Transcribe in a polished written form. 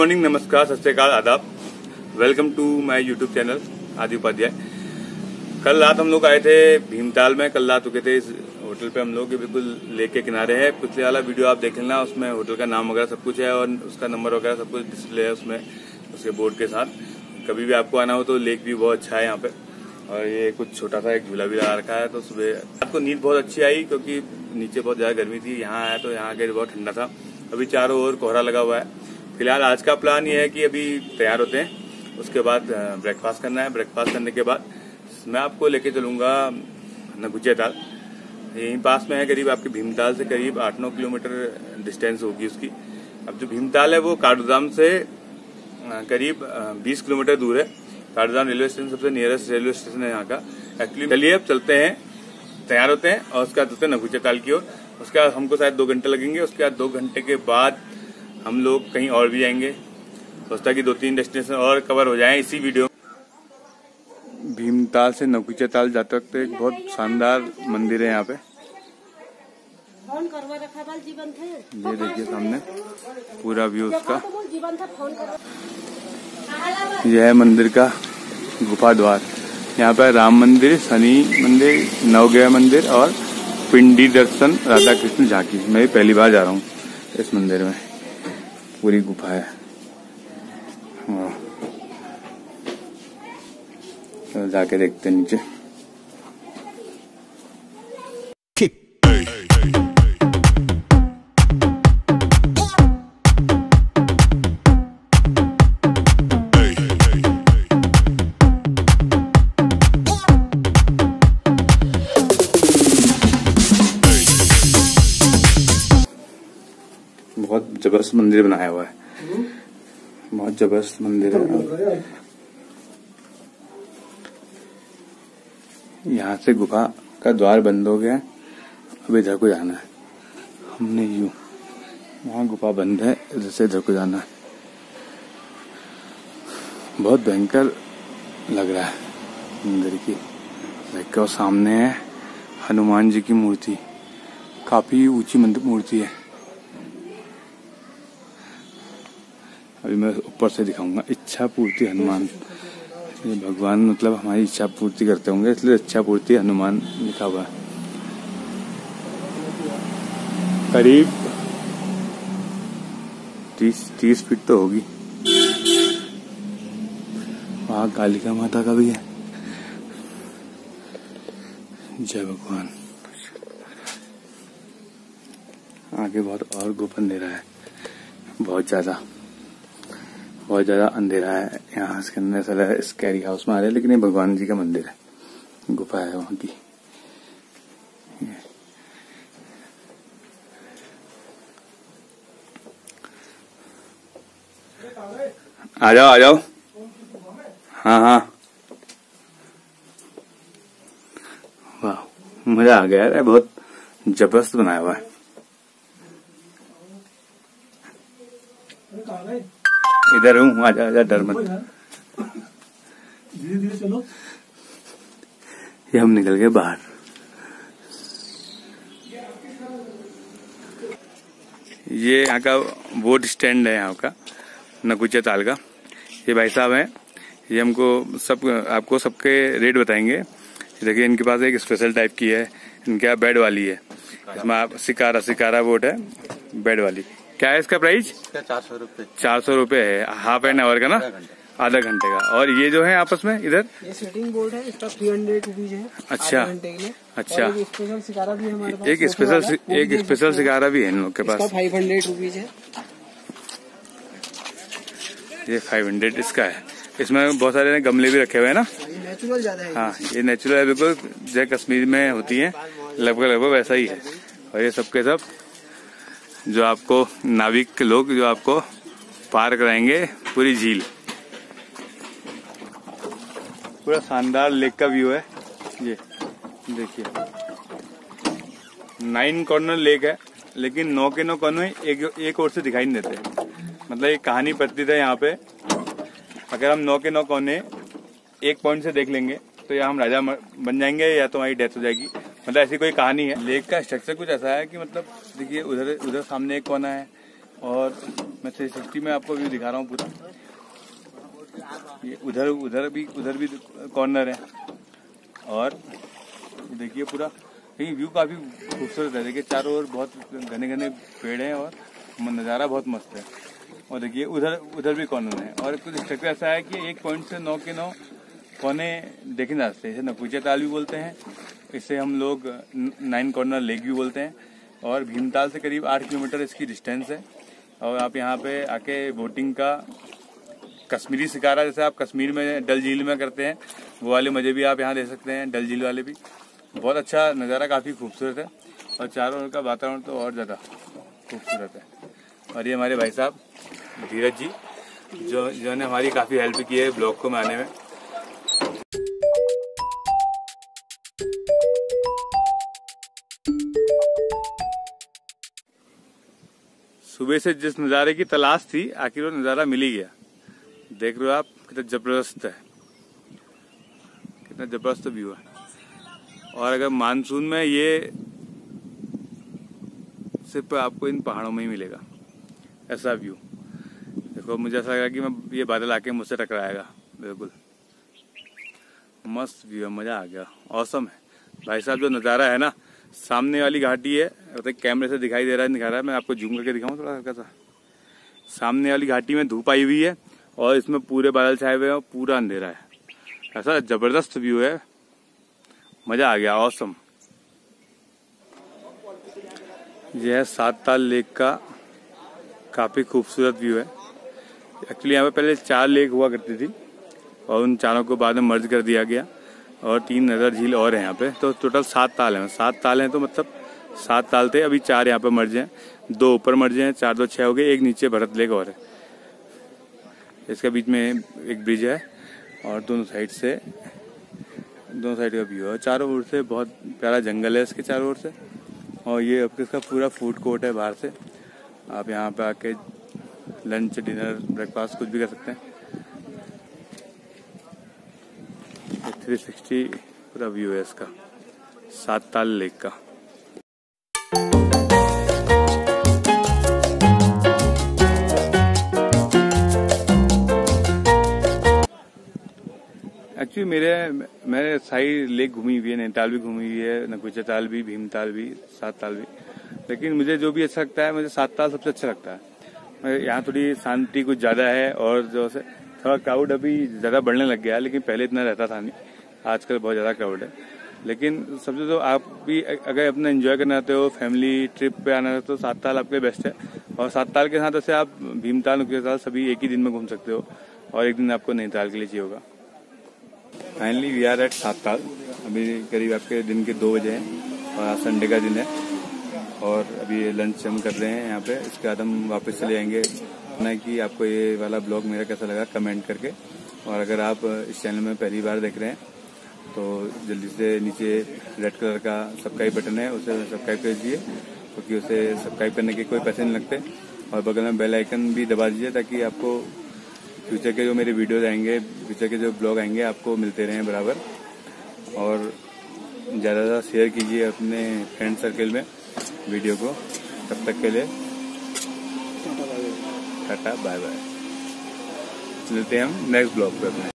Morning, नमस्कार, सत श्रीकाल, आदाब। Welcome to my YouTube channel Aadi Upadhyay. कल रात हम लोग आए थे भीमताल में। कल रात रुके थे इस होटल पे हम लोग, बिल्कुल लेक के किनारे है। पिछले वाला वीडियो आप देख लेना, उसमें होटल का नाम वगैरह सब कुछ है और उसका नंबर वगैरह सब कुछ डिस्प्ले है उसमें, उसके बोर्ड के साथ। कभी भी आपको आना हो तो लेक भी बहुत अच्छा है यहाँ पे। और ये कुछ छोटा सा एक झूला भी लगा रखा है। तो सुबह रात को नींद बहुत अच्छी आई क्योंकि नीचे बहुत ज्यादा गर्मी थी। यहाँ आया तो यहाँ आके बहुत ठंडा था। अभी चारों ओर कोहरा लगा हुआ है। फिलहाल आज का प्लान ये है कि अभी तैयार होते हैं, उसके बाद ब्रेकफास्ट करना है। ब्रेकफास्ट करने के बाद मैं आपको लेके चलूंगा नौकुचियाताल। यहीं पास में है, करीब आपके भीमताल से करीब 8-9 किलोमीटर डिस्टेंस होगी उसकी। अब जो भीमताल है वो काटूधाम से करीब 20 किलोमीटर दूर है। काटूधाम रेलवे स्टेशन सबसे नियरेस्ट रेलवे स्टेशन है यहाँ का एक्चुअली। चलिए अब चलते हैं, तैयार होते हैं और उसके बाद चलते हैं नौकुचियाताल की ओर। उसके बाद हमको शायद 2 घंटे लगेंगे। उसके बाद 2 घंटे के बाद हम लोग कहीं और भी जाएंगे। सोचता कि 2-3 डेस्टिनेशन और कवर हो जाएं इसी वीडियो। भीमताल से नौकुचियाताल जाते वक्त एक बहुत शानदार मंदिर है यहाँ पे। ये देखिए सामने पूरा व्यू उसका। यह है मंदिर का गुफा द्वार। यहाँ पे राम मंदिर, शनि मंदिर, नवग्रह मंदिर और पिंडी दर्शन, राधा कृष्ण झांकी। मैं पहली बार जा रहा हूँ इस मंदिर में। पूरी गुफा है। तो जाके देखते हैं नीचे। बहुत जबरदस्त मंदिर बनाया हुआ है। बहुत जबरदस्त मंदिर है। यहाँ से गुफा का द्वार बंद हो गया है। अब इधर को जाना है हमने। यूं वहाँ गुफा बंद है, इधर से इधर को जाना है। बहुत भयंकर लग रहा है मंदिर की। और सामने है हनुमान जी की मूर्ति। काफी ऊंची मूर्ति है। अभी मैं ऊपर से दिखाऊंगा। इच्छा पूर्ति हनुमान, ये भगवान मतलब हमारी इच्छा पूर्ति करते होंगे, इसलिए इच्छा पूर्ति हनुमान लिखा हुआ। करीब 30 फीट तो होगी। वहाँ कालिका माता का भी है। जय भगवान। आगे बहुत और गोपन दे रहा है। बहुत ज्यादा अंधेरा है यहाँ। इसके अंदर सारा स्कैरी हाउस में आ रहा है, लेकिन ये भगवान जी का मंदिर है। गुफा है वहाँ की। आ जाओ। हाँ, वाह, मजा आ गया यार। बहुत जबरदस्त बनाया हुआ है। इधर हूँ, आजा, डर मत। धीरे-धीरे चलो। ये हम निकल गए बाहर। ये यहाँ का बोट स्टैंड है यहाँ का नौकुचियाताल का। ये भाई साहब हैं, ये हमको सबके रेट बताएंगे। देखिए इनके पास एक स्पेशल टाइप की है, इनके यहाँ बेड वाली है। इसमें आप सिकारा बोट है, बेड वाली। क्या है इसका प्राइस? 400 रूपये है। हाफ एन आवर का ना, आधा घंटे का। और ये जो है आपस में इधर ये सेटिंग बोर्ड है, इसका 300 रूपीज है। अच्छा। एक स्पेशल सिकारा भी है इन लोग के पास। 500 रूपीज है। ये 500 इसका है। इसमें बहुत सारे गमले भी रखे हुए है ना। नेचुरल ज्यादा है। हाँ, ये नेचुरल है बिल्कुल, जैसे कश्मीर में होती है लगभग वैसा ही है। और ये सबके सब जो आपको नाविक लोग जो आपको पार कराएंगे पूरी झील। पूरा शानदार लेक का व्यू है। ये देखिए 9 कॉर्नर लेक है, लेकिन 9 के 9 कॉर्नर एक ओर से दिखाई नहीं देते। मतलब एक कहानी प्रतीत है यहाँ पे। अगर हम 9 के 9 कोने एक पॉइंट से देख लेंगे तो या हम राजा बन जाएंगे या तो हमारी डेथ हो जाएगी। मतलब ऐसी कोई कहानी है। लेक का स्ट्रक्चर कुछ ऐसा है कि मतलब देखिए उधर सामने एक कोना है, और मैं 360 में आपको व्यू दिखा रहा हूँ पूरा। ये उधर भी कॉर्नर है और देखिए पूरा ये व्यू काफ़ी खूबसूरत है। देखिए चारों ओर बहुत घने घने पेड़ हैं और नज़ारा बहुत मस्त है। और देखिए उधर भी कॉर्नर है और कुछ स्ट्रक्चर ऐसा है कि 1.9 के 9 कोने देखे जा सकते हैं। इसे नौकुचियाताल भी बोलते हैं, इसे हम लोग 9 कॉर्नर लेक भी बोलते हैं। और भीमताल से करीब 8 किलोमीटर इसकी डिस्टेंस है। और आप यहाँ पे आके बोटिंग का कश्मीरी शिकारा जैसे आप कश्मीर में डल झील में करते हैं वो वाले मज़े भी आप यहाँ ले सकते हैं। डल झील वाले भी बहुत अच्छा नज़ारा, काफ़ी खूबसूरत है और चारों ओर का वातावरण तो और ज़्यादा खूबसूरत है। और ये हमारे भाई साहब धीरज जी जो ने हमारी काफ़ी हेल्प की है ब्लॉग को बनाने में। सुबह से जिस नज़ारे की तलाश थी आखिर वो नज़ारा मिल ही गया। देख रहे हो आप कितना जबरदस्त है, कितना जबरदस्त व्यू है। और अगर मानसून में ये सिर्फ आपको इन पहाड़ों में ही मिलेगा ऐसा व्यू। देखो मुझे ऐसा लगा कि मैं ये बादल आके मुझसे टकराएगा, बिल्कुल मस्त व्यू है, मज़ा आ गया, औसम है भाई साहब। जो नज़ारा है ना, सामने वाली घाटी है, अगर कैमरे से दिखाई दे रहा है, दिखा रहा है, मैं आपको जूम करके दिखाऊं थोड़ा हल्का सा। सामने वाली घाटी में धूप आई हुई है और इसमें पूरे बादल छाए हुए हैं और पूरा अंधेरा है। ऐसा जबरदस्त व्यू है, मज़ा आ गया, ऑसम। यह है सात ताल लेक का काफ़ी खूबसूरत व्यू है। एक्चुअली यहाँ पे पहले 4 लेक हुआ करती थी और उन चारों को बाद में मर्ज कर दिया गया और 3 नजर झील और हैं यहाँ पे, तो टोटल 7 ताल हैं। 7 ताल हैं तो मतलब 7 ताल थे, अभी 4 यहाँ पे मर्ज हैं, 2 ऊपर मर्ज हैं, 4 2 6 हो गए, 1 नीचे भरत लेक और है। इसके बीच में एक ब्रिज है और दोनों साइड का व्यू है। चारों ओर से बहुत प्यारा जंगल है इसके चारों ओर से। और ये आपके इसका पूरा फूड कोर्ट है, बाहर से आप यहाँ पे आके लंच डिनर ब्रेकफास्ट कुछ भी कर सकते हैं। 360 पूरा व्यू है इसका सात ताल लेक का। एक्चुअली मेरे सारी लेक घूमी हुई है, नैनीताल भी घूमी हुई है, नौकुचियाताल भी, भीमताल भी, सात ताल भी, लेकिन मुझे जो भी अच्छा लगता है मुझे सात ताल सबसे अच्छा लगता है। यहाँ थोड़ी शांति कुछ ज़्यादा है और जो से थोड़ा क्राउड अभी ज़्यादा बढ़ने लग गया है, लेकिन पहले इतना रहता था नहीं, आजकल बहुत ज़्यादा क्राउड है। लेकिन सबसे तो आप भी अगर अपना एंजॉय करना चाहते हो, फैमिली ट्रिप पे आना चाहते हो तो सात ताल आपके लिए बेस्ट है। और सात ताल के साथ ऐसे आप भीमताल नौकुचियाताल सभी एक ही दिन में घूम सकते हो और एक दिन आपको नैनीताल के लिए चाहिए होगा। फाइनली वी आर एट सात ताल। अभी करीब आपके दिन के 2 बजे हैं और आज संडे का दिन है और अभी लंच हम कर रहे हैं यहाँ पे। इसके बाद हम वापस चले आएंगे। ना कि आपको ये वाला ब्लॉग मेरा कैसा लगा कमेंट करके, और अगर आप इस चैनल में पहली बार देख रहे हैं तो जल्दी से नीचे रेड कलर का सब्सक्राइब बटन है उसे सब्सक्राइब कर दीजिए, क्योंकि उसे सब्सक्राइब करने के कोई पैसे नहीं लगते। और बगल में बेल आइकन भी दबा दीजिए ताकि आपको फ्यूचर के जो मेरे वीडियोज़ आएंगे, फ्यूचर के जो ब्लॉग आएंगे आपको मिलते रहें बराबर। और ज़्यादा से ज़्यादा शेयर कीजिए अपने फ्रेंड सर्कल में वीडियो को। तब तक के लिए टाटा बाय बाय, मिलते हैं हम नेक्स्ट ब्लॉग पे अपने।